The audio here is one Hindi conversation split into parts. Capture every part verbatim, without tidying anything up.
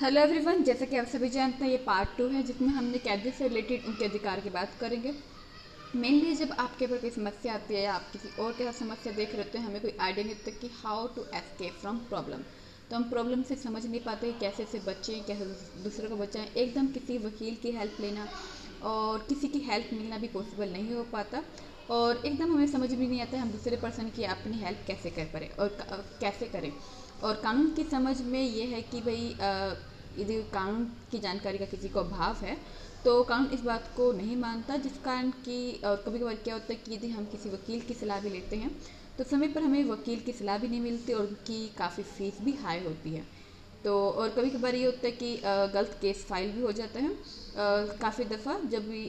हेलो एवरीवन, जैसा कि आप सभी जानते हैं ये पार्ट टू है जिसमें हमने कैदी से रिलेटेड उनके अधिकार की बात करेंगे। मेनली जब आपके ऊपर कोई समस्या आती है या आप किसी और के साथ समस्या देख रहे होते हैं, हमें कोई आइडिया नहीं होता कि how to escape from problem. तो हम प्रॉब्लम से समझ नहीं पाते कैसे इसे बचें, कैसे दूसरे को बचाएँ। एकदम किसी वकील की हेल्प लेना और किसी की हेल्प मिलना भी पॉसिबल नहीं हो पाता, और एकदम हमें समझ भी नहीं आता हम दूसरे पर्सन की अपनी हेल्प कैसे कर पाए और कैसे करें। और कानून की समझ में ये है कि भाई यदि कानून की जानकारी का किसी को अभाव है तो कानून इस बात को नहीं मानता, जिस कारण कि और कभी कभार क्या होता है कि यदि हम किसी वकील की सलाह भी लेते हैं तो समय पर हमें वकील की सलाह भी नहीं मिलती और उनकी काफ़ी फीस भी हाई होती है। तो और कभी कभार ये होता है कि गलत केस फाइल भी हो जाता है। काफ़ी दफ़ा जब भी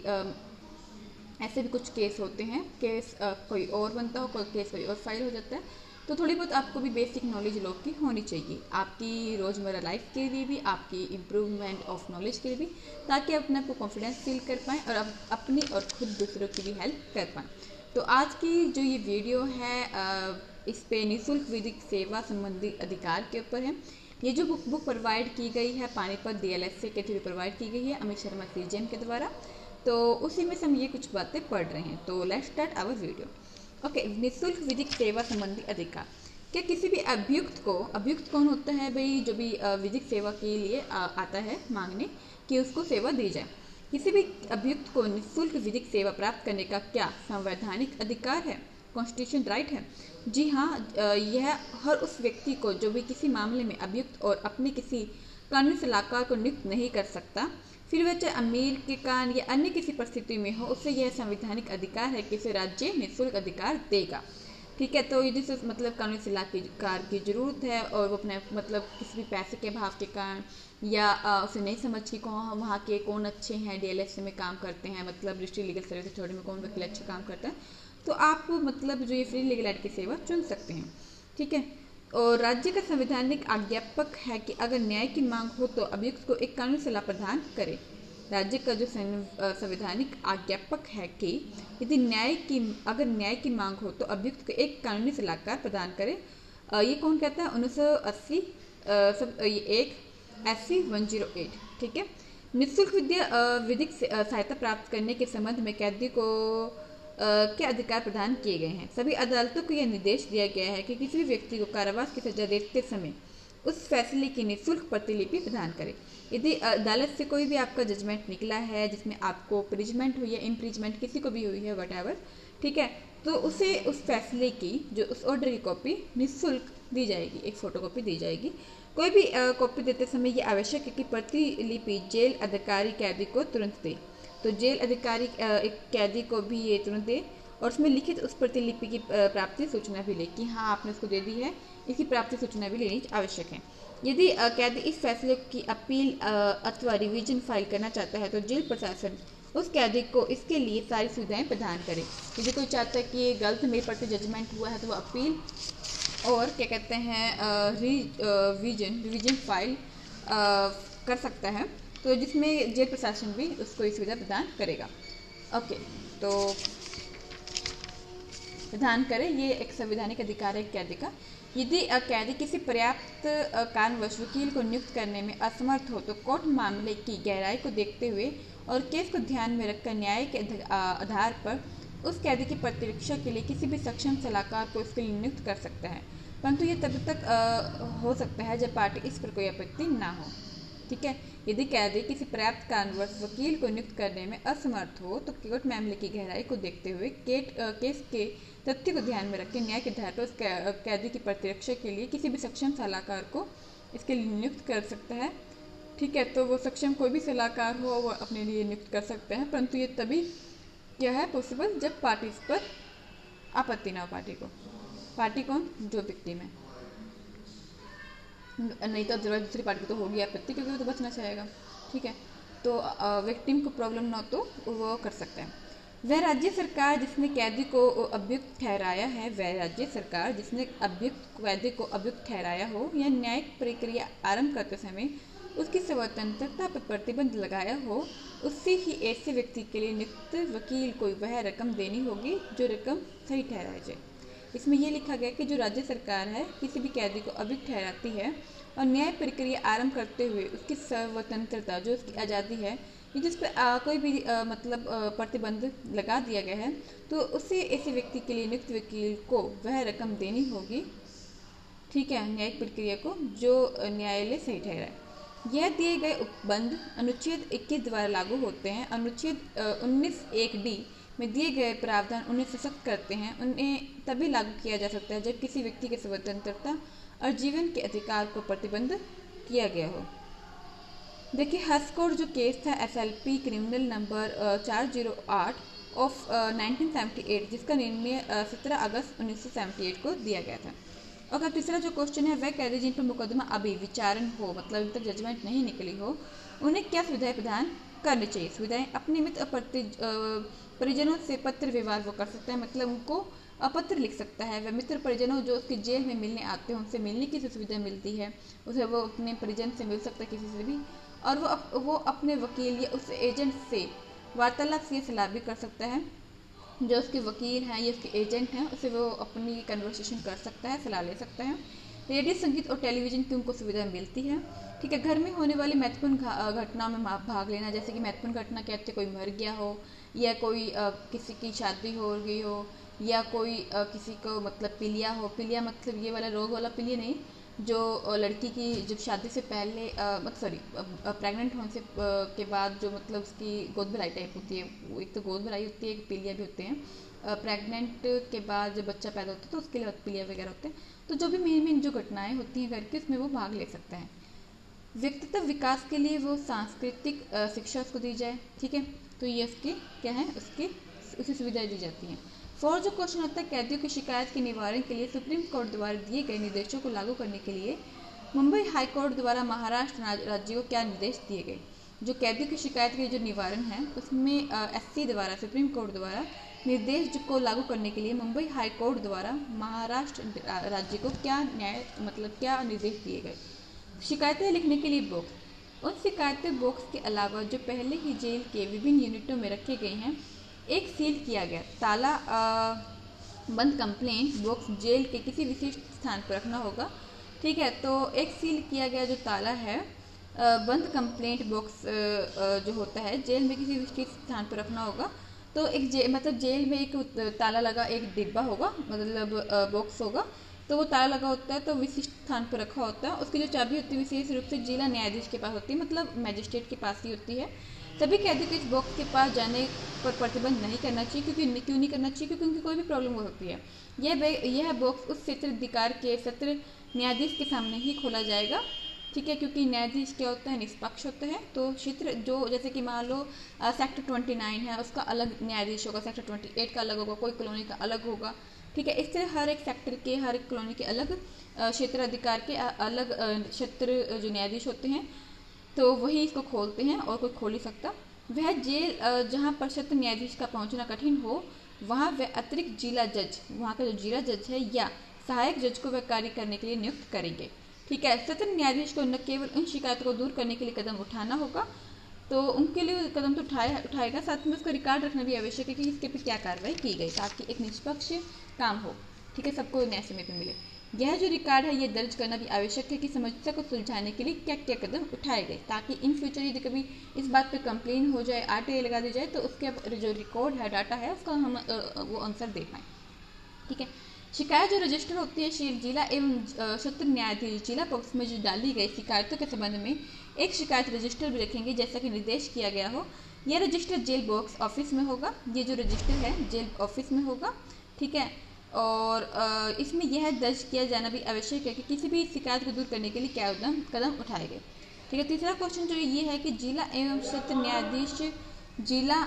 ऐसे भी कुछ केस होते हैं, केस कोई और बनता हो, कोई केस कोई और फाइल हो जाता है। तो थोड़ी बहुत आपको भी बेसिक नॉलेज लोग की होनी चाहिए, आपकी रोज़मर्रा लाइफ के लिए भी, आपकी इम्प्रूवमेंट ऑफ नॉलेज के लिए भी, ताकि आप अपने आपको कॉन्फिडेंस फील कर पाएँ और आप अपनी और खुद दूसरों की भी हेल्प कर पाएँ। तो आज की जो ये वीडियो है इस पर निःशुल्क विधिक सेवा संबंधी अधिकार के ऊपर है। ये जो बुक बुक प्रोवाइड की गई है Panipat D L S A के थ्रू प्रोवाइड की गई है अमित शर्मा सीजेएम के द्वारा, तो उसी में से हम ये कुछ बातें पढ़ रहे हैं। तो let's start our video. Okay okay, निःशुल्क विधिक सेवा संबंधी अधिकार। क्या किसी भी अभियुक्त को, अभियुक्त कौन होता है भाई, जो भी विधिक सेवा के लिए आता है मांगने कि उसको सेवा दी जाए, किसी भी अभियुक्त को निःशुल्क विधिक सेवा प्राप्त करने का क्या संवैधानिक अधिकार है, कॉन्स्टिट्यूशन राइट है? जी हाँ, यह हर उस व्यक्ति को जो भी किसी मामले में अभियुक्त और अपने किसी कानूनी सलाहकार को नियुक्त नहीं कर सकता, फिर वह चाहे अमीर के कारण या अन्य किसी परिस्थिति में हो, उसे यह संवैधानिक अधिकार है कि उसे राज्य निःशुल्क अधिकार देगा। ठीक है, तो यदि उसे मतलब कानूनी सलाहकार की जरूरत है और वो अपने मतलब किसी भी पैसे के अभाव के कारण या उसे नहीं समझ कि कौन वहाँ के कौन अच्छे हैं, डी एल एस ए में काम करते हैं, मतलब डिस्ट्रिक्ट लीगल सर्विस अथॉरिटी में कौन वकील अच्छा काम करता है, तो आप मतलब जो ये फ्री लीगल एड की सेवा चुन सकते हैं। ठीक है, और राज्य का संवैधानिक आज्ञापक है कि अगर न्याय की मांग हो तो अभियुक्त को एक कानूनी सलाह प्रदान करे। राज्य का जो संवैधानिक आज्ञापक है कि यदि न्याय की अगर न्याय की मांग हो तो अभियुक्त को एक कानूनी सलाहकार प्रदान करे। ये कौन कहता है? उन्नीस सौ अस्सी एक अस्सी वन जीरो एट ठीक है। निःशुल्क विद्या विधिक सहायता प्राप्त करने के संबंध में कैदी को Uh, के अधिकार प्रदान किए गए हैं। सभी अदालतों को यह निर्देश दिया गया है कि किसी भी व्यक्ति को कारावास की सजा देते समय उस फैसले की निःशुल्क प्रतिलिपि प्रदान करें। यदि अदालत से कोई भी आपका जजमेंट निकला है जिसमें आपको प्रिजमेंट हुई है, इम्प्रिजमेंट किसी को भी हुई है, वट एवर, ठीक है, तो उसे उस फैसले की जो उस ऑर्डर की कॉपी निःशुल्क दी जाएगी, एक फ़ोटोकॉपी दी जाएगी। कोई भी कॉपी देते समय यह आवश्यक है कि प्रतिलिपि जेल अधिकारी कैदी को तुरंत दे। तो जेल अधिकारी एक कैदी को भी ये तुरंत दे और उसमें लिखित उस प्रतिलिपि की प्राप्ति सूचना भी ले कि हाँ आपने उसको दे दी है, इसकी प्राप्ति सूचना भी लेनी आवश्यक है। यदि कैदी इस फैसले की अपील अथवा रिवीजन फाइल करना चाहता है तो जेल प्रशासन उस कैदी को इसके लिए सारी सुविधाएं प्रदान करे। यदि कोई चाहता है कि गलत मेरे प्रति जजमेंट हुआ है तो वह अपील और क्या कहते हैं रिवीजन रिवीजन फाइल कर सकता है, तो जिसमें जेल प्रशासन भी उसको ये सुविधा प्रदान करेगा। ओके, तो प्रदान करें, ये एक संवैधानिक अधिकार है कैदी का। यदि कैदी किसी पर्याप्त कारणवश वकील को नियुक्त करने में असमर्थ हो तो कोर्ट मामले की गहराई को देखते हुए और केस को ध्यान में रखकर न्याय के आधार पर उस कैदी की प्रतिरक्षा के लिए किसी भी सक्षम सलाहकार को इसके लिए नियुक्त कर सकता है, परंतु यह तब तक हो सकता है जब पार्टी इस पर कोई आपत्ति ना हो। ठीक है, यदि कैदी किसी पर्याप्त कारणवश वकील को नियुक्त करने में असमर्थ हो तो कोर्ट मामले की गहराई को देखते हुए केट आ, केस के तथ्य को ध्यान में रखकर न्याय के आधार पर उस कैदी की प्रतिरक्षा के लिए किसी भी सक्षम सलाहकार को इसके लिए नियुक्त कर सकता है। ठीक है, तो वो सक्षम कोई भी सलाहकार हो वो अपने लिए नियुक्त कर सकते हैं, परंतु ये तभी क्या है पॉसिबल जब पार्टी इस पर आपत्ति ना हो। पार्टी को पार्टी कौन? जो व्यक्ति में नहीं तो जरूर दूसरी पार्टी को तो होगी आपत्ति, क्योंकि वो तो बचना चाहेगा। ठीक है, तो विक्टिम को प्रॉब्लम ना हो तो वो कर सकता है। वह राज्य सरकार जिसने कैदी को अभियुक्त ठहराया है, वह राज्य सरकार जिसने अभियुक्त कैदी को अभियुक्त ठहराया हो या न्यायिक प्रक्रिया आरंभ करते समय उसकी स्वतंत्रता पर प्रतिबंध लगाया हो, उससे ही ऐसे व्यक्ति के लिए नियुक्त वकील को वह रकम देनी होगी जो रकम सही ठहराई जाए। इसमें यह लिखा गया कि जो राज्य सरकार है किसी भी कैदी को अभियुक्त ठहराती है और न्याय प्रक्रिया आरंभ करते हुए उसकी स्वतंत्रता, जो उसकी आज़ादी है, ये जिस पर कोई भी आ, मतलब आ, प्रतिबंध लगा दिया गया है, तो उसे ऐसे व्यक्ति के लिए नियुक्त वकील को वह रकम देनी होगी, ठीक है, न्यायिक प्रक्रिया को जो न्यायालय सही ठहराए। यह दिए गए उपबंध अनुच्छेद इक्कीस द्वारा लागू होते हैं। अनुच्छेद उन्नीस एक डी में दिए गए प्रावधान उन्हें सशक्त करते हैं। उन्हें तभी लागू किया जा सकता है जब किसी व्यक्ति की स्वतंत्रता और जीवन के अधिकार को प्रतिबंध किया गया हो। देखिए, हस्कोट जो केस था S L P criminal number चार सौ आठ ऑफ नाइनटीन सेवेंटी एट, जिसका निर्णय सत्रह अगस्त उन्नीस सौ अठहत्तर को दिया गया था। और अब तीसरा जो क्वेश्चन है वह कह रहे जिन पर मुकदमा अभी विचारण हो, मतलब अभी तक जजमेंट नहीं निकली हो, उन्हें क्या सुविधाएं प्रदान करनी चाहिए। सुविधाएं अपने मित्र और परिजनों से पत्र विवाद वो कर सकता है, मतलब उनको अपत्र लिख सकता है। वह मित्र परिजनों जो उसकी जेल में मिलने आते हैं उनसे मिलने की सुविधा मिलती है, उसे वो अपने परिजन से मिल सकता है किसी से भी। और वो अप, वो अपने वकील या उस एजेंट से वार्तालाप से सलाह भी कर सकता है। जो उसके वकील हैं या उसके एजेंट हैं उसे वो अपनी कन्वर्सेशन कर सकता है, सलाह ले सकता है। रेडियो, संगीत और टेलीविज़न की उनको सुविधा मिलती है, ठीक है। घर में होने वाली महत्वपूर्ण घटनाओं में भाग लेना, जैसे कि महत्वपूर्ण घटना क्या होती है, कोई मर गया हो या कोई आ, किसी की शादी हो गई हो या कोई आ, किसी को मतलब पीलिया हो। पीलिया मतलब ये वाला रोग वाला पीलिया नहीं, जो लड़की की जब शादी से पहले मतलब सॉरी प्रेग्नेंट होने से के बाद जो मतलब उसकी गोद भराई टाइप होती है। एक तो गोद भराई होती है, एक पीलिया भी होते हैं। प्रेग्नेंट के बाद जब बच्चा पैदा होता है तो उसके लिए पीलिया वगैरह होते हैं। तो जो भी मेन मेन जो घटनाएं होती हैं घर की, उसमें वो भाग ले सकता है। व्यक्तित्व विकास के लिए वो सांस्कृतिक शिक्षा उसको दी जाए, ठीक है। तो ये उसकी क्या है, उसकी उसे सुविधाएँ दी जाती हैं। फोर जो क्वेश्चन होता है, कैदियों की शिकायत के निवारण के लिए सुप्रीम कोर्ट द्वारा दिए गए निर्देशों को लागू करने के लिए मुंबई हाई कोर्ट द्वारा महाराष्ट्र राज्य को क्या निर्देश दिए गए। जो कैदियों की शिकायत के जो निवारण है उसमें एससी द्वारा सुप्रीम कोर्ट द्वारा निर्देश को लागू करने के लिए मुंबई हाई कोर्ट द्वारा महाराष्ट्र राज्य को क्या न्याय मतलब क्या निर्देश दिए गए। शिकायतें लिखने के लिए बॉक्स, उन शिकायतें बॉक्स के अलावा जो पहले ही जेल के विभिन्न यूनिटों में रखे गए हैं, एक सील किया गया ताला आ, बंद कंप्लेंट बॉक्स जेल के किसी विशिष्ट स्थान पर रखना होगा, ठीक है। तो एक सील किया गया जो ताला है आ, बंद कंप्लेंट बॉक्स जो होता है जेल में किसी विशिष्ट स्थान पर रखना होगा। तो एक जे मतलब जेल में एक ताला लगा एक डिब्बा होगा, मतलब बॉक्स होगा, तो वो ताला लगा होता है, तो विशिष्ट स्थान पर रखा होता है। उसकी जो चाबी होती है विशेष रूप से जिला न्यायाधीश के पास होती है, मतलब मैजिस्ट्रेट के पास ही होती है। सभी कैदियों को इस बॉक्स के पास जाने पर प्रतिबंध नहीं करना चाहिए। क्योंकि क्यों नहीं करना चाहिए, क्योंकि उनकी कोई भी प्रॉब्लम हो सकती है। यह यह बॉक्स उस क्षेत्र अधिकार के सत्र न्यायाधीश के सामने ही खोला जाएगा, ठीक है। क्योंकि न्यायाधीश क्या होता है, निष्पक्ष होता है। तो क्षेत्र जो जैसे कि मान लो सेक्टर ट्वेंटी नाइन है उसका अलग न्यायाधीश होगा, सेक्टर ट्वेंटी एट का अलग होगा, कोई कॉलोनी का अलग होगा, ठीक है। इस तरह हर एक सेक्टर के हर एक कॉलोनी के अलग क्षेत्र अधिकार के अलग क्षेत्र जो न्यायाधीश होते हैं, तो वही इसको खोलते हैं और कोई खोल ही सकता। वह जेल जहां पर सत्र न्यायाधीश का पहुंचना कठिन हो, वहां वह अतिरिक्त जिला जज, वहां का जो जिला जज है या सहायक जज को वह कार्य करने के लिए नियुक्त करेंगे, ठीक है। सत्र न्यायाधीश को न केवल उन शिकायतों को दूर करने के लिए कदम उठाना होगा, तो उनके लिए कदम तो उठाया उठाएगा, साथ में उसका रिकॉर्ड रखना भी आवश्यक है कि इसके पे क्या कार्रवाई की गई, ताकि एक निष्पक्ष काम हो, ठीक है, सबको न्याय समय पर मिले। यह जो रिकॉर्ड है यह दर्ज करना भी आवश्यक है कि समस्या को सुलझाने के लिए क्या क्या कदम उठाए गए, ताकि इन फ्यूचर यदि कभी इस बात पे कंप्लेन हो जाए, आरटीआई लगा दी जाए, तो उसके जो रिकॉर्ड है, डाटा है, उसका हम वो आंसर दे पाएँ, ठीक है। शिकायत जो रजिस्टर होती है जिला एवं सत्र न्यायाधीश जिला पक्ष में जो डाली गई शिकायतों के संबंध में एक शिकायत रजिस्टर भी रखेंगे, जैसा कि निर्देश किया गया हो। यह रजिस्टर जेल बॉक्स ऑफिस में होगा, ये जो रजिस्टर है जेल ऑफिस में होगा, ठीक है। और इसमें यह दर्ज किया जाना भी आवश्यक है कि किसी भी शिकायत को दूर करने के लिए क्या उद्यम कदम उठाए गए, ठीक है। तीसरा क्वेश्चन जो ये है कि जिला एवं सत्र न्यायाधीश जिला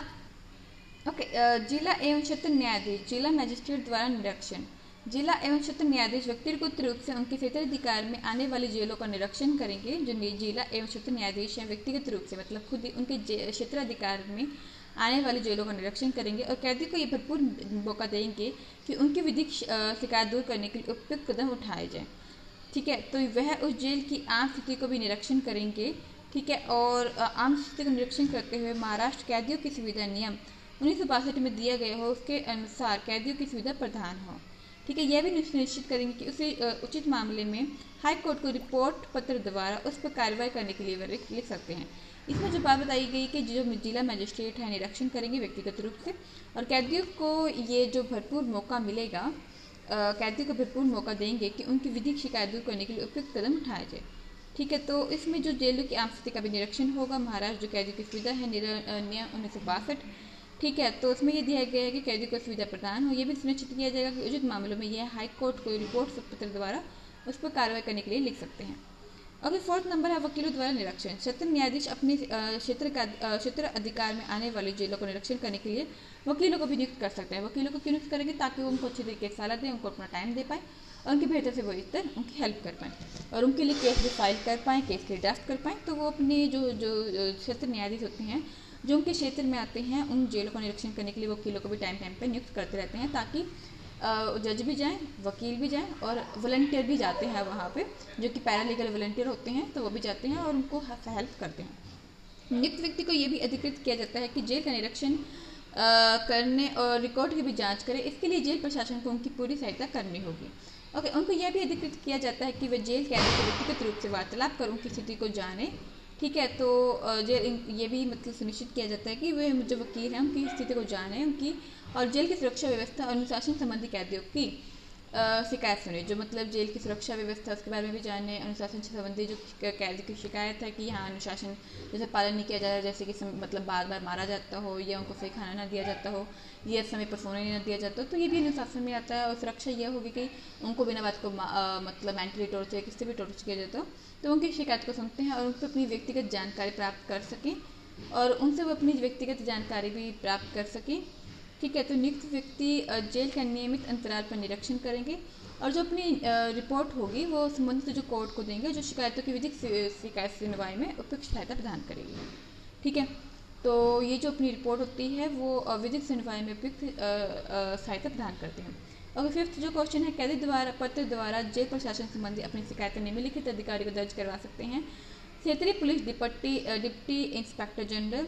ओके जिला एवं सत्र न्यायाधीश जिला मजिस्ट्रेट द्वारा निरीक्षण, जिला एवं सत्र न्यायाधीश व्यक्तिगत रूप से उनके क्षेत्राधिकार में आने वाली जेलों का निरीक्षण करेंगे। जो जिला एवं सत्र न्यायाधीश हैं व्यक्तिगत रूप से मतलब खुद ही उनके क्षेत्राधिकार में आने वाली जेलों का निरीक्षण करेंगे और कैदियों को ये भरपूर मौका देंगे कि उनकी विधिक शिकायत दूर करने के लिए उपयुक्त कदम उठाए जाएं, ठीक है। तो वह उस जेल की आम स्थिति को भी निरीक्षण करेंगे, ठीक है। और आम स्थिति का निरीक्षण करते हुए महाराष्ट्र कैदियों की सुविधा नियम उन्नीस सौ बासठ में दिया गया हो उसके अनुसार कैदियों की सुविधा प्रदान हो, ठीक है, यह भी सुनिश्चित करेंगे कि उसे उचित मामले में हाई कोर्ट को रिपोर्ट पत्र द्वारा उस पर कार्रवाई करने के लिए लिख सकते हैं। इसमें जो बात बताई गई कि जो जिला मजिस्ट्रेट है निरीक्षण करेंगे व्यक्तिगत रूप से, और कैदियों को ये जो भरपूर मौका मिलेगा, कैदियों को भरपूर मौका देंगे कि उनकी विधिक शिकायत दूर करने के लिए उपयुक्त कदम उठाया जाए। ठीक है, तो इसमें जो जेलों की आम स्थिति का भी निरीक्षण होगा। महाराष्ट्र जो कैदियों की सुविधा है नियम उन्नीस सौ बासठ, ठीक है, तो उसमें यह दिया गया है कि कैदियों को सुविधा प्रदान हो। यह भी सुनिश्चित किया जाएगा कि उचित मामलों में यह हाई कोर्ट को रिपोर्ट पत्र द्वारा उस पर कार्रवाई करने के लिए लिख सकते हैं। अभी फोर्थ नंबर है वकीलों द्वारा निरीक्षण। सत्र न्यायाधीश अपने क्षेत्र का क्षेत्र अधिकार में आने वाले जेलों को निरीक्षण करने के लिए वकीलों को भी नियुक्त कर सकते हैं। वकीलों को क्यों नियुक्त करेंगे? ताकि वो उनको अच्छी तरीके से सलाह दें, उनको अपना टाइम दे पाए और उनकी बेहतर से बेहतर उनकी हेल्प कर पाएँ और उनके लिए केस भी फाइल कर पाएँ, केस के ड्राफ्ट कर पाएँ। तो वो अपने जो जो क्षेत्र न्यायाधीश होते हैं जो उनके क्षेत्र में आते हैं, उन जेलों का निरीक्षण करने के लिए वकीलों को भी टाइम टाइम पर नियुक्त करते रहते हैं, ताकि जज भी जाएं, वकील भी जाएं और वॉलंटियर भी जाते हैं वहाँ पे, जो कि पैरालीगल वॉलंटियर होते हैं, तो वो भी जाते हैं और उनको हेल्प करते हैं। नियुक्त व्यक्ति को ये भी अधिकृत किया जाता है कि जेल का निरीक्षण करने और रिकॉर्ड की भी जांच करें। इसके लिए जेल प्रशासन को उनकी पूरी सहायता करनी होगी। ओके, उनको यह भी अधिकृत किया जाता है कि वे जेल कैदी से व्यक्तिगत रूप से वार्तालाप कर उनकी स्थिति को जाने। ठीक है, तो जेल ये भी मतलब सुनिश्चित किया जाता है कि वे जो वकील हैं उनकी स्थिति को जाने, उनकी और जेल की सुरक्षा व्यवस्था और अनुशासन संबंधी कैदियों की शिकायत सुने। जो मतलब जेल की सुरक्षा व्यवस्था उसके बारे में भी जाने, अनुशासन संबंधी जो कैदी की शिकायत है कि यहाँ अनुशासन जैसे पालन नहीं किया जा रहा है, जैसे कि मतलब बार बार मारा जाता हो या उनको सही खाना ना दिया जाता हो या समय पर सोने नहीं दिया जाता हो, तो ये भी अनुशासन में आता है। और सुरक्षा यह होगी कि उनको बिना बात को मतलब मेंटली टॉर्चर या किसी भी टॉर्चर किया जाता हो तो उनकी शिकायत को सुनते हैं और उन पर अपनी व्यक्तिगत जानकारी प्राप्त कर सकें और उनसे वो अपनी व्यक्तिगत जानकारी भी प्राप्त कर सकें। ठीक है, तो नियुक्त व्यक्ति जेल का नियमित अंतराल पर निरीक्षण करेंगे और जो अपनी रिपोर्ट होगी वो संबंधित जो कोर्ट को देंगे, जो शिकायतों की विधिक शिकायत सुनवाई में उपयुक्त सहायता प्रदान करेगी। ठीक है, तो ये जो अपनी रिपोर्ट होती है वो विधिक सुनवाई में उपयुक्त सहायता प्रदान करते हैं। और फिफ्थ जो क्वेश्चन है, कैदी द्वारा पत्र द्वारा जेल प्रशासन संबंधी अपनी शिकायतें निम्नलिखित अधिकारी को दर्ज करवा सकते हैं। क्षेत्रीय police deputy deputy inspector general,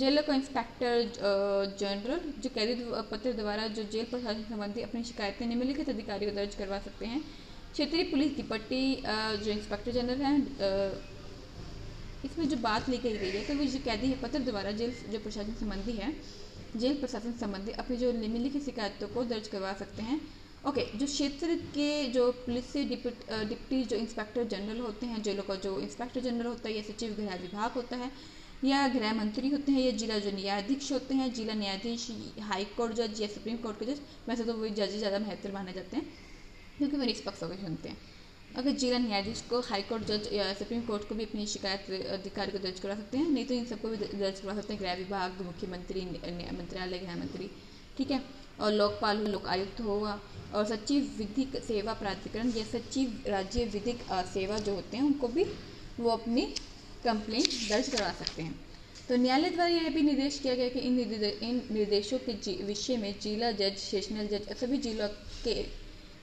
जेलों का इंस्पेक्टर जनरल जो कैदी पत्र द्वारा जो जेल प्रशासन संबंधी अपनी शिकायतें निम्नलिखित अधिकारी को दर्ज करवा सकते हैं। क्षेत्रीय पुलिस डिपट्टी जो इंस्पेक्टर जनरल हैं, इसमें जो बात लिखी गई है तो वो जो कैदी है पत्र द्वारा जेल जो प्रशासन संबंधी है जेल प्रशासन संबंधी अपनी जो निम्नलिखित शिकायतों को दर्ज करवा सकते हैं। ओके, जो क्षेत्र के जो पुलिस डिप्टी जो इंस्पेक्टर जनरल होते हैं, जेलों का जो इंस्पेक्टर जनरल होता है या सचिव गृह विभाग होता है या गृह मंत्री होते हैं या जिला जो न्यायाधीश होते हैं, जिला न्यायाधीश, हाई कोर्ट जज या सुप्रीम कोर्ट के जज, वैसे तो वो जज ज़्यादा महत्वपूर्ण माने जाते हैं क्योंकि वो निष्पक्ष होकर सुनते हैं। अगर जिला न्यायाधीश को हाई कोर्ट जज या सुप्रीम कोर्ट को भी अपनी शिकायत अधिकारी को दर्ज करवा सकते हैं, नहीं तो इन सबको भी दर्ज करवा सकते हैं, गृह विभाग, मुख्यमंत्री, मंत्रालय, गृह मंत्री। ठीक है, और लोकपाल, लोक आयुक्त होगा और सचिव विधिक सेवा प्राधिकरण या सचिव राज्य विधिक सेवा जो होते हैं उनको भी वो अपनी कंप्लेंट दर्ज करवा सकते हैं। तो न्यायालय द्वारा यह भी निर्देश किया गया कि इन इन निर्देशों के विषय में जिला जज, सेशनल जज, सभी जिलों के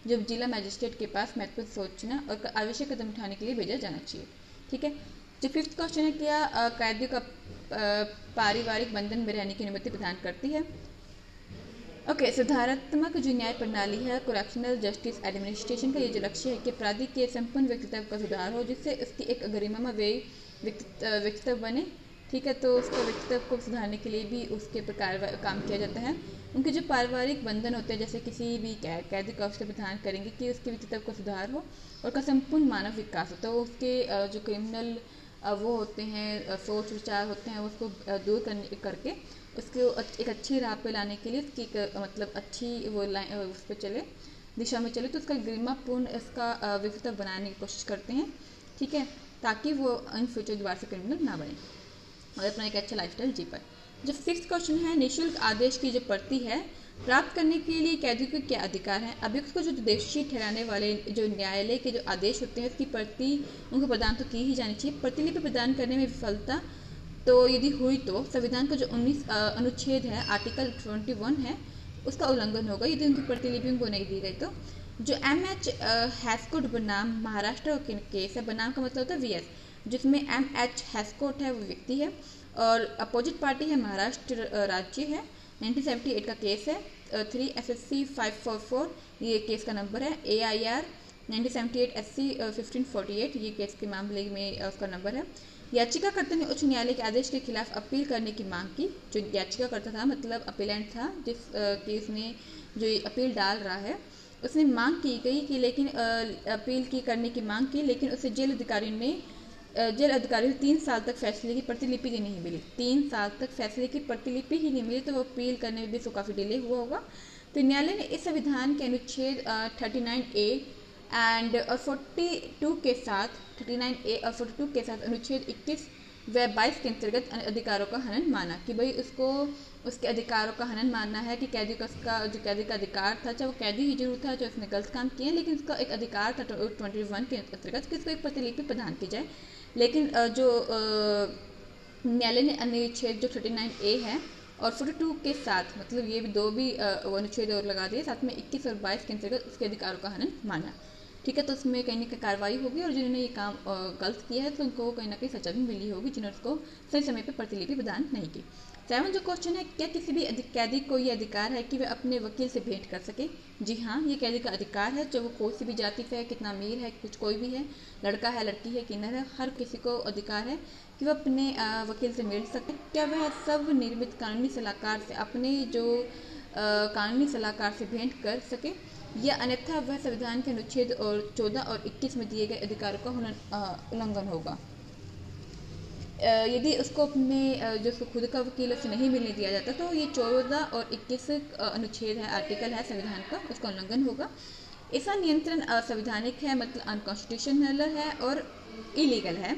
जब जिला मजिस्ट्रेट के पास महत्वपूर्ण सोचना और आवश्यक कदम उठाने के लिए भेजा जाना चाहिए। ठीक है, जो फिफ्थ क्वेश्चन है, क्या कैदियों का पारिवारिक बंधन में रहने की अनुमति प्रदान करती है? ओके, सुधारात्मक जो न्याय प्रणाली है, करप्शनल जस्टिस एडमिनिस्ट्रेशन का ये जो लक्ष्य है कि अपराधी के संपन्न व्यक्तित्व का सुधार हो, जिससे उसकी एक गरिमा वे व्यक्तित्व बने। ठीक है, तो उसका व्यक्तित्व को सुधारने के लिए भी उसके पर काम किया जाता है। उनके जो पारिवारिक बंधन होते हैं, जैसे किसी भी कैदी का उसका प्रदान करेंगे कि उसके व्यक्तित्व का सुधार हो और का संपूर्ण मानव विकास हो, तो उसके जो क्रिमिनल वो होते हैं, सोच विचार होते हैं, उसको दूर करने करके उसके एक अच्छी राह पे लाने के लिए उसकी एक मतलब अच्छी वो उस पर चले दिशा में चले, तो उसका गरिमापूर्ण इसका व्यक्तित्व बनाने की कोशिश करते हैं। ठीक है, ताकि वो इन फ्यूचर दोबारा से क्रिमिनल ना बने और अपना एक अच्छा लाइफस्टाइल जी पाए। जो सिक्स्थ क्वेश्चन है, निःशुल्क आदेश की जो प्रति है प्राप्त करने के लिए कैदियों के क्या अधिकार हैं? अभियुक्त को जो दोषी ठहराने वाले जो न्यायालय के जो आदेश होते हैं उसकी प्रति उनको प्रदान तो की ही जानी चाहिए। प्रतिलिपि प्रदान करने में विफलता तो यदि हुई तो संविधान का जो उन्नीस अनुच्छेद है, आर्टिकल ट्वेंटी वन है, उसका उल्लंघन होगा यदि उनकी प्रतिलिपि उनको नहीं दी गई तो। जो एम एच हैस्कोट बनाम महाराष्ट्र के केस है, बनाम का मतलब होता है वीएस, जिसमें एम एच हैस्कोट है वो व्यक्ति है और अपोजिट पार्टी है महाराष्ट्र राज्य है, नाइनटीन सेवेंटी एट का केस है, three S S C five four four ये केस का नंबर है A I R nineteen seventy eight S C fifteen forty eight, ये केस के मामले में उसका नंबर है। याचिकाकर्ता ने उच्च न्यायालय के आदेश के खिलाफ अपील करने की मांग की। जो याचिकाकर्ता था मतलब अपीलेंट था, जिस केस में जो अपील डाल रहा है उसने मांग की गई कि लेकिन अपील की करने की मांग की, लेकिन उसे जेल अधिकारियों ने जेल अधिकारियों तीन साल तक फैसले की प्रतिलिपि ही नहीं मिली। तीन साल तक फैसले की प्रतिलिपि ही नहीं मिली तो वो अपील करने में भी उसको काफ़ी डिले हुआ होगा। तो न्यायालय ने इस संविधान के अनुच्छेद थर्टी नाइन ए एंड और फोर्टी टू के साथ थर्टी नाइन ए और फोर्टी टू के साथ अनुच्छेद इक्कीस व बाईस के अंतर्गत अधिकारों का हनन माना कि भाई उसको उसके अधिकारों का हनन मानना है कि कैदी का उसका जो कैदी का अधिकार था, चाहे वो कैदी ही जरूर था जो उसने गलत काम किए, लेकिन उसका एक अधिकार था ट्वेंटी वन के अंतर्गत किसको एक प्रतिलिपि प्रदान की जाए। लेकिन जो न्यायालय ने अनुच्छेद जो थर्टी नाइन ए है और फोर्टी टू के साथ मतलब ये भी दो भी अनुच्छेद और लगा दिए, साथ में इक्कीस और बाईस के अंतर्गत उसके अधिकारों का हनन माना, ठीक है। तो उसमें कहीं ना कहीं कार्रवाई होगी और जिन्होंने ये काम गलत किया है तो उनको कहीं ना कहीं सजा भी मिली होगी, जिन्होंने उसको सही समय पर प्रतिलिपि प्रदान नहीं की। सेवन जो क्वेश्चन है, क्या किसी भी कैदी को ये अधिकार है कि वह अपने वकील से भेंट कर सके? जी हाँ, ये कैदी का अधिकार है, जो वो कोई भी जाति से है, कितना अमीर है, कुछ कोई भी है, लड़का है, लड़की है, किन्नर है, हर किसी को अधिकार है कि वह अपने वकील से मिल सके। क्या वह सब निर्मित कानूनी सलाहकार से अपने जो कानूनी सलाहकार से भेंट कर सके या अन्यथा वह संविधान के अनुच्छेद और चौदह और इक्कीस में दिए गए अधिकारों का उल्लंघन होगा। यदि उसको अपने जो उसको खुद का वकील उसे नहीं मिलने दिया जाता तो ये चौदह और इक्कीस अनुच्छेद है, आर्टिकल है संविधान का, उसका उल्लंघन होगा। ऐसा नियंत्रण असंवैधानिक है मतलब अनकॉन्स्टिट्यूशनल है और इलीगल है।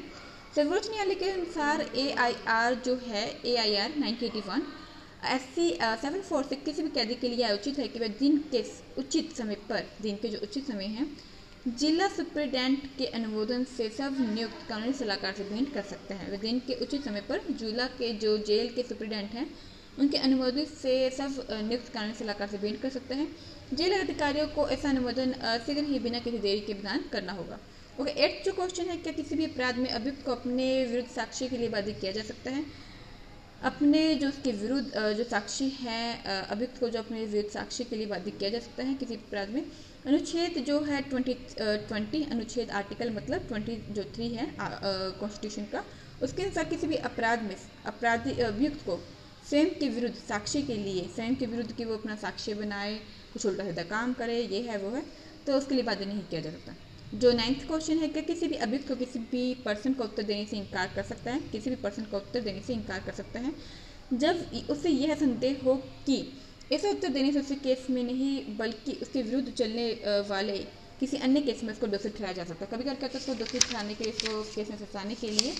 सर्वोच्च न्यायालय के अनुसार एआईआर जो है AIR nineteen eighty one SC seven four six किसी भी कैदी के लिए उचित है कि वह दिन के उचित समय पर दिन के जो उचित समय हैं जिला सुप्रिटेंडेंट के अनुमोदन से सब नियुक्त कानूनी सलाहकार से भेंट कर सकते हैं। वे दिन के उचित समय पर जिला के जो जेल के सुप्रिटेंडेंट हैं उनके अनुमोदन से सब नियुक्त कानूनी सलाहकार से भेंट कर सकते हैं। जेल अधिकारियों को ऐसा अनुमोदन शीघ्र ही बिना किसी देरी के प्रदान करना होगा। ओके, एट जो क्वेश्चन है, क्या किसी भी अपराध में अभियुक्त को अपने विरुद्ध साक्षी के लिए बाधित किया जा सकता है? अपने जो उसके विरुद्ध जो साक्षी है अभियुक्त को जो अपने विरुद्ध साक्षी के लिए बाधित किया जा सकता है किसी अपराध में। अनुच्छेद जो है ट्वेंटी ट्वेंटी अनुच्छेद आर्टिकल मतलब ट्वेंटी जो थ्री है कॉन्स्टिट्यूशन का, उसके अनुसार किसी भी अपराध में अपराधी अभियुक्त को स्वयं के विरुद्ध साक्षी के लिए स्वयं के विरुद्ध कि वो अपना साक्षी बनाए, कुछ उल्टा सीधा काम करे, ये है वो है, तो उसके लिए बाधित नहीं किया जा सकता। जो नाइन्थ क्वेश्चन है, क्या किसी भी अभियुक्त को किसी भी पर्सन का उत्तर देने से इनकार कर सकता है? किसी भी पर्सन का उत्तर देने से इनकार कर सकता है जब उससे यह संदेह हो कि ऐसा उत्तर देने से उसके केस में नहीं बल्कि उसके विरुद्ध चलने वाले किसी अन्य केस में उसको दोषी ठहराया जा सकता है। कभी करके उसको दोषी ठहराने के लिए उसको केस में फंसाने के लिए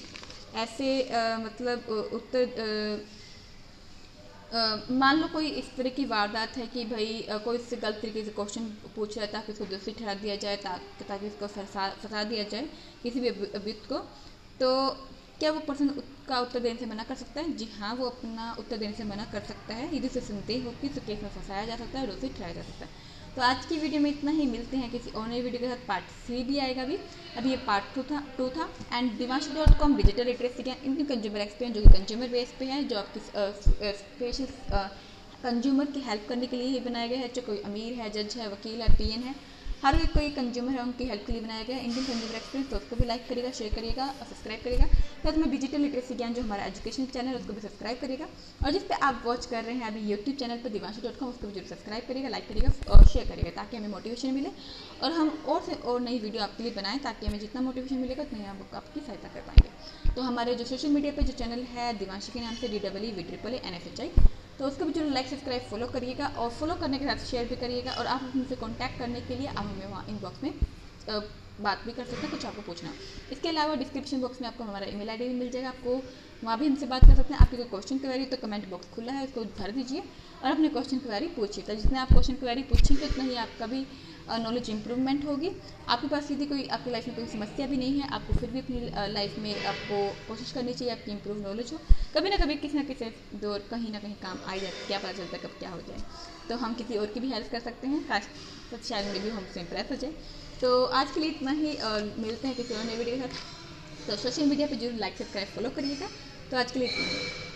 ऐसे आ, मतलब उत्तर मान लो कोई इस तरह की वारदात है कि भाई आ, कोई इससे गलत तरीके से क्वेश्चन पूछ रहा है ताकि उसको दोषी ठहरा दिया जाए, ताकि उसको फंसा दिया जाए किसी भी अभियुक्त को, तो क्या वो पर्सन का उत्तर देने से मना कर सकता है? जी हाँ, वो अपना उत्तर देने से मना कर सकता है यदि उसे संदेह हो कि उसे केस में फंसाया जा सकता है और उसे ठहराया जा सकता है। तो आज की वीडियो में इतना ही, मिलते हैं किसी और नई वीडियो के साथ। पार्ट थ्री भी आएगा भी, अभी ये पार्ट टू था टू था and Divanshi dot com digital literacy का इनके कंज्यूमर एक्सपीरियंस जो कि कंज्यूमर बेस पे है, जो आपकी स्पेशल कंज्यूमर की हेल्प करने के लिए ही बनाया गया है। जो कोई अमीर है, जज है, वकील है, पी एन है, हर एक कोई कंज्यूमर है, उनकी हेल्प के लिए बनाया गया है इंडियन कंज्यूमर एक्सपीरियंस। तो उसको भी लाइक करेगा, शेयर करिएगा और सब्सक्राइब करेगा। साथ में डिजिटल लिटरेसी ज्ञान जो हमारा एजुकेशन चैनल है उसको भी सब्सक्राइब करेगा और जिस पे आप वॉच कर रहे हैं अभी यूट्यूब चैनल पर दिवांशी डॉट कॉम उसको भी जरूर सब्सक्राइब करेगा, लाइक करेगा और शेयर करेगा ताकि हमें मोटिवेशन मिले और हम और से और नई वीडियो आपके लिए बनाएं ताकि हमें जितना मोटिवेशन मिलेगा उतना हम आपकी सहायता कर पाएंगे। तो हमारे जो सोशल मीडिया पर जो चैनल है दिवांशी के नाम से D double E V triple A N F H I, तो उसको भी जरूर लाइक सब्सक्राइब फॉलो करिएगा और फॉलो करने के साथ शेयर भी करिएगा। और आप हमसे कॉन्टैक्ट करने के लिए आप हमें वहाँ इनबॉक्स में बात भी कर सकते हैं, कुछ आपको पूछना। इसके अलावा डिस्क्रिप्शन बॉक्स में आपको हमारा ईमेल आईडी भी मिल जाएगा, आपको वहाँ भी हमसे बात कर सकते हैं। आपके कोई क्वेश्चन क्वेरी तो कमेंट बॉक्स खुला है, उसको भर दीजिए और अपने क्वेश्चन क्वेरी पूछिए। तो जितने आप क्वेश्चन क्वेरी पूछेंगे उतना ही आपका भी नॉलेज इंप्रूवमेंट होगी। आपके पास यदि कोई आपकी लाइफ में कोई समस्या भी नहीं है, आपको फिर भी अपनी लाइफ में आपको कोशिश करनी चाहिए आपकी इंप्रूव नॉलेज हो। कभी ना कभी किसी ना किसी दौर कहीं ना कहीं काम आ जाए, क्या पता चलता कब क्या हो जाए। तो हम किसी और की भी हेल्प कर सकते हैं, खास तो शायद में भी हमसे इम्प्रेस हो जाए। तो आज के लिए इतना ही और मिलते हैं किसी और नए वीडियो के साथ। तो सोशल मीडिया पर जरूर लाइक सब्सक्राइब फॉलो करिएगा। तो आज के लिए इतना ही।